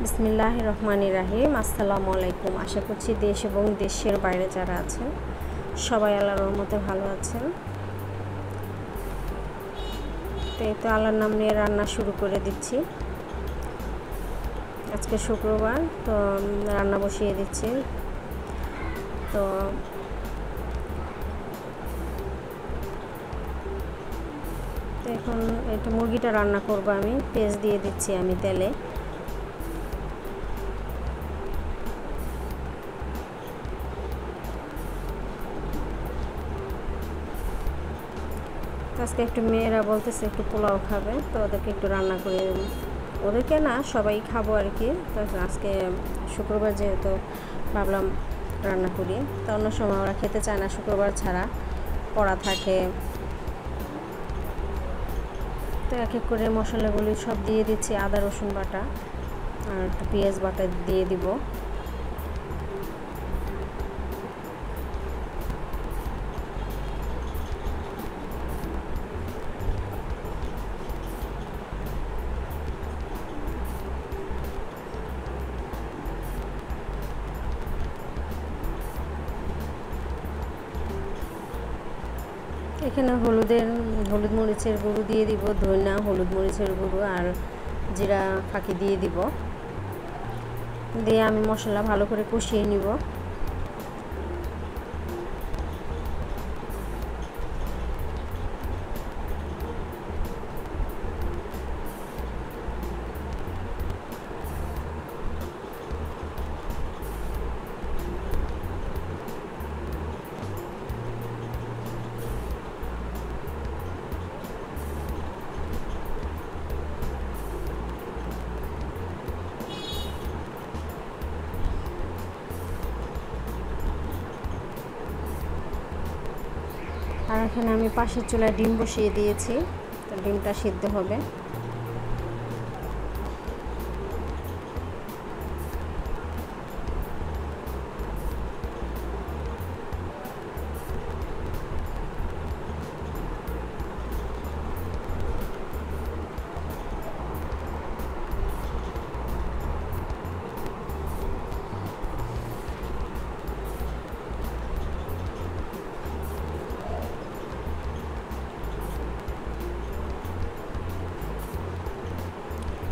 बिस्मिल्लाहिर रहमानिर रहीम आसलामु आलैकुम। आशा करछि देश और देशेर बाइरे जारा आছেন सबाई आल्लाहर रहमते भालो आছেন। तो ये तो आल्लाहर नाम निये रान्ना शुरू करे दिচ্ছি। आज के शुक्रवार तो रान्ना बसिए दिচ্ছি। तो एखन एटा मुरगिटा रान्ना करब। आमी पेज दिए दिচ্ছি आमी तेले। आज के एक मेरा बोलते से एक पोलाओ खाबे तो एक रान्ना कर ना सबाई खाबो और कि। तो आज के शुक्रवार जेहेतु भाबलाम रान्ना करी। तो अन्य समय ओरा खेते चाय ना शुक्रवार छाड़ा पड़ा थाके। तो एक एक करे मशलागुली सब दिए दिচ্ছি। आदा रसुन बाटा और एक पेंयाज बाटा दिए दिब। एखाने हलुद मरीचर गुड़ो दिए दीब, धनिया हलुद मरीचर गुड़ो और जीरा फाँकी दिए दीब। दिए आमी मसला भालो करे कषिए निब। और एखाने आमी पाशेर चूलाय डिम बसिए दिएছি। तो डिमटा सिদ্ধ होबे।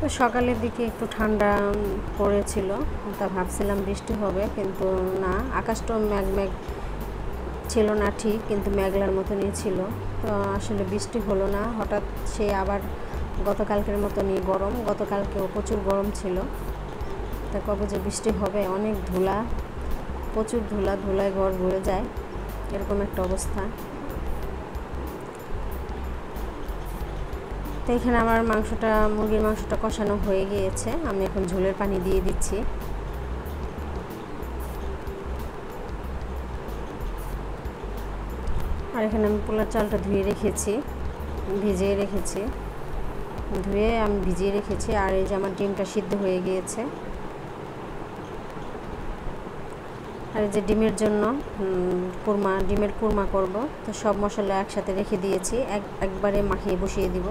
तो सकालेर दिके एक ठंडा पड़ेछिल, तो भाबछिलाम बिस्टी होबे किन्तु ना, आकाशटा मेघ मेघ छिलो ना ठीक किन्तु मेघलार मतोई छिलो। तो आसले बिस्टी हलो ना हठात से आबार गतकालकेर मतोई गरम। गतकालकेও प्रचुर गरम छिलो। तो कबे जे बिस्टी होबे अनेक धूला, प्रचुर धूला, धूलाय घर भरे जाय एरकम एकटा अवस्था। तो एखाने आमार मांसटा मुरगिर मांसटा कषानो हয়ে গিয়েছে। আমি এখন ঝোলের पानी दिए দিচ্ছি। আর এখানে আমি পোলার চালটা ধুয়ে রেখেছি, ভিজিয়ে রেখেছি, ধুয়ে আমি ভিজিয়ে রেখেছি। আর এই যে আমার ডিমটা সিদ্ধ হয়ে গিয়েছে। আর এই যে ডিমের জন্য কুরমা, ডিমের কুরমা করব। তো সব মশলা একসাথে রেখে দিয়েছি, একবারে মাখিয়ে বসিয়ে দিব।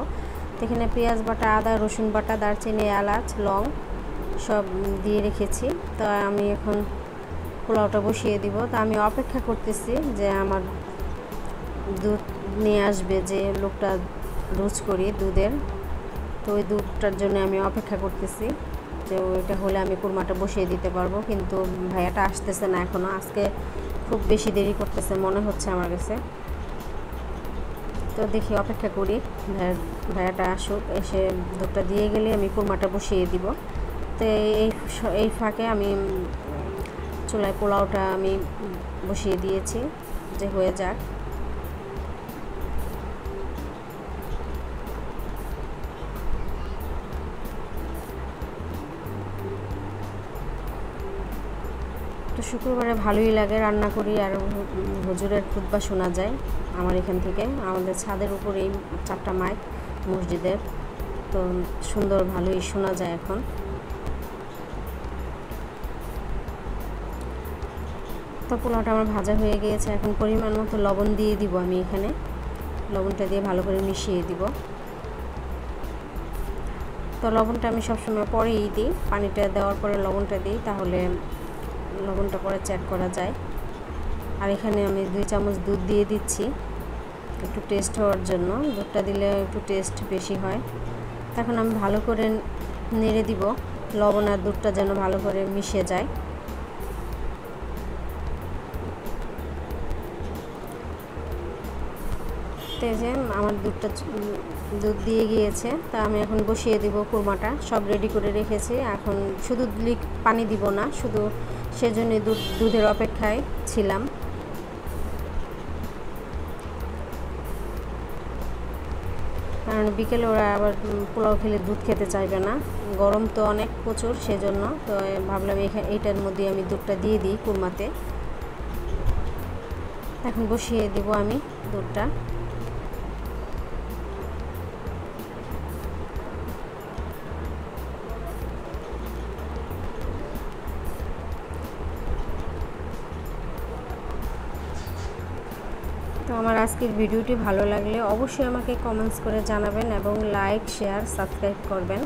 এখানে পেঁয়াজ বাটা, আদা রসুন বাটা, দারচিনি, এলাচ, লং সব দিয়ে রেখেছি। তো আমি এখন পোলাওটা বসিয়ে দিব। তো আমি অপেক্ষা করতেছি যে আমার দুধ নিয়ে আসবে, যে লোকটা রোজ করি দুধের। তো ওই দুধটার জন্য আমি অপেক্ষা করতেছি যে ওইটা হলে আমি কুরমাটা বসিয়ে দিতে পারবো। কিন্তু ভাইয়াটা আসতেছে না এখনো, আজকে খুব বেশি দেরি করতেছে মনে হচ্ছে আমার কাছে। তো দেখি অপেক্ষা করি ভাইয়াটা আসুক, এসে দুধটা দিয়ে গেলে আমি কুরমাটা বসিয়ে দিব। তো এই ফাঁকে আমি চুলায় পোলাওটা আমি বসিয়ে দিয়েছি যে হয়ে যাক। তো শুক্রবারে ভালোই লাগে রান্না করি। আর হুজুরের খুতবা শোনা যায় আমার এখান থেকে, আমাদের ছাদের উপরে এই চারটা মাইক মসজিদের। তো সুন্দর ভালোই শোনা যায় এখন। তো পোলাওটা আমার ভাজা হয়ে গিয়েছে। এখন পরিমাণ মতো লবণ দিয়ে দিব। আমি এখানে লবণটা দিয়ে ভালো করে মিশিয়ে দিব। তো तो लवणटा आमी सब समय परेई दिई, पानीटा देওয়ার পরে লবণটা দিই, তাহলে লবণটা পরে চেক করা যায়। আর এখানে আমি 2 চামচ দুধ দিয়ে দিচ্ছি একটু টেস্ট হওয়ার জন্য, দুধটা দিলে একটু টেস্ট বেশি হয়। এখন আমি ভালো করে নেড়ে দিব, লবণ আর দুধটা যেন ভালো করে মিশে যায়। তেজে আমার দুধ দিয়ে গিয়েছে, তা আমি এখন বসিয়ে দিব কুরমাটা, সব রেডি করে রেখেছি। এখন শুধু পানি দিব না, শুধু সেজন্য দুধের অপেক্ষায় ছিলাম। কারণ বিকেলে ওরা আবার পোলাও খেলে দুধ খেতে চাইবে না, গরম তো অনেক প্রচুর, সেজন্য তো ভাবলাম এইটার মধ্যে আমি দুধটা দিয়ে দিই কুরমাতে। এখন বসিয়ে দিব আমি দুধটা। তো আমার আজকের ভিডিওটি ভালো লাগলে অবশ্যই আমাকে কমেন্টস করে জানাবেন এবং লাইক, শেয়ার, সাবস্ক্রাইব করবেন।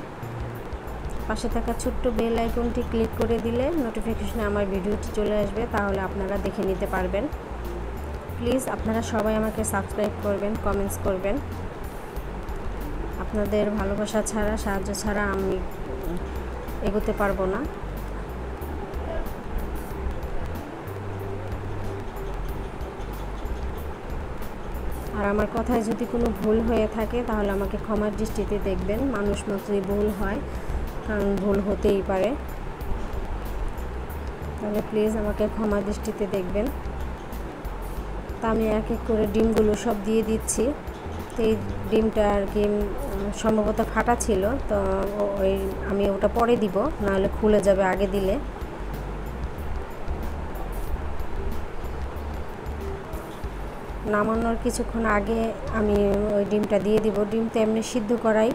পাশে থাকা ছোট্ট বেল আইকনটি ক্লিক করে দিলে নোটিফিকেশনে আমার ভিডিওটি চলে আসবে, তাহলে আপনারা দেখে নিতে পারবেন। প্লিজ আপনারা সবাই আমাকে সাবস্ক্রাইব করবেন, কমেন্টস করবেন। আপনাদের ভালোবাসা ছাড়া, সাহায্য ছাড়া আমি এগোতে পারবো না। আর আমার কথায় যদি কোনো ভুল হয়ে থাকে তাহলে আমাকে ক্ষমার দৃষ্টিতে দেখবেন, মানুষ মাত্রই ভুল হয়, কারণ ভুল হতেই পারে, তাহলে প্লিজ আমাকে ক্ষমার দৃষ্টিতে দেখবেন। তা আমি এক এক করে ডিমগুলো সব দিয়ে দিচ্ছি। তো এই ডিমটা আর কি সম্ভবত ফাটা ছিল, তো ওই আমি ওটা পরে দিব, নাহলে খুলে যাবে আগে দিলে। নামানোর কিছুক্ষণ আগে আমি ওই ডিমটা দিয়ে দিব। ডিম তো এমনি সিদ্ধ করাই,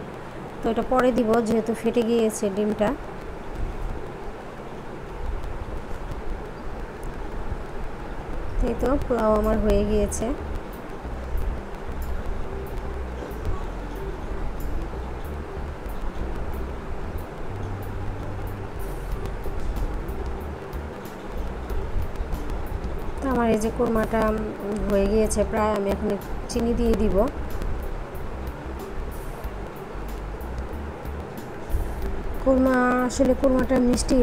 তো এটা পরে দিব, যেহেতু ফেটে গিয়েছে ডিমটা। এই তো পোলাও আমার হয়ে গিয়েছে। আমার এই যে কোরমাটা হয়ে গিয়েছে প্রায়, আমি এখন চিনি দিয়ে দিব। কোরমাটা মিষ্টি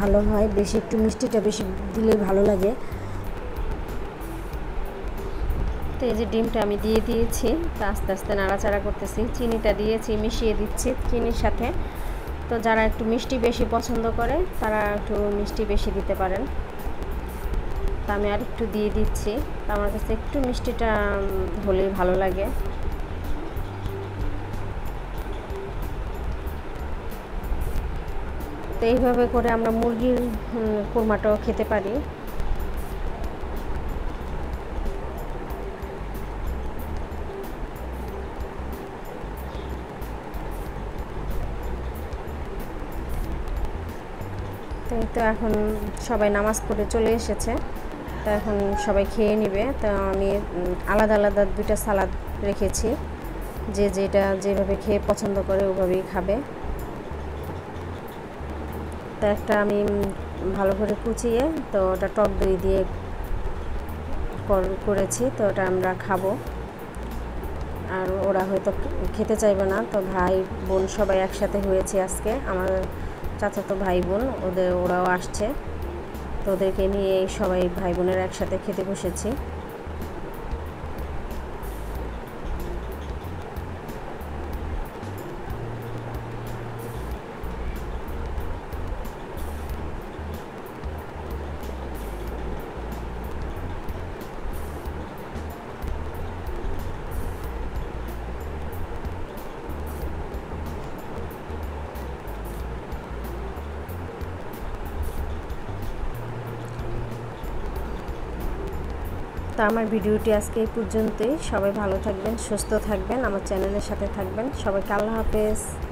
ভালো হয় বেশি, একটু মিষ্টিটা বেশি দিলে ভালো লাগে। তো এই যে ডিমটা আমি দিয়ে দিয়েছি, তা আস্তে আস্তে নাড়াচাড়া করতেছি, চিনিটা দিয়েছি, মিশিয়ে দিচ্ছি চিনির সাথে। তো যারা একটু মিষ্টি বেশি পছন্দ করে তারা একটু মিষ্টি বেশি দিতে পারেন, তা আমি আর একটু দিয়ে দিচ্ছি। তা আমার কাছে একটু মিষ্টিটা হলেই ভালো লাগে। তো এইভাবে করে আমরা মুরগির কোরমাটাও খেতে পারি। তো এখন সবাই নামাজ পড়ে চলে এসেছে, তো এখন সবাই খেয়ে নেবে। তো আমি আলাদা আলাদা 2টা সালাদ রেখেছি, যে যেটা যেভাবে খেয়ে পছন্দ করে ওভাবেই খাবে। তো একটা আমি ভালো করে কুচিয়ে তো ওটা টক দই দিয়ে করেছি, তো ওটা আমরা খাবো। আর ওরা হয়তো খেতে চাইবে না, তো ভাই বোন সবাই একসাথে হয়েছে আজকে, আমার চাচাতো ভাই বোন ওরাও আসছে, তো ওদেরকে নিয়ে সবাই ভাই বোনের একসাথে খেতে বসেছি। তো আমার ভিডিওটি আজকে এই পর্যন্তই। সবাই ভালো থাকবেন, সুস্থ থাকবেন, আমার চ্যানেলের সাথে থাকবেন। সবাইকে আল্লাহ হাফেজ।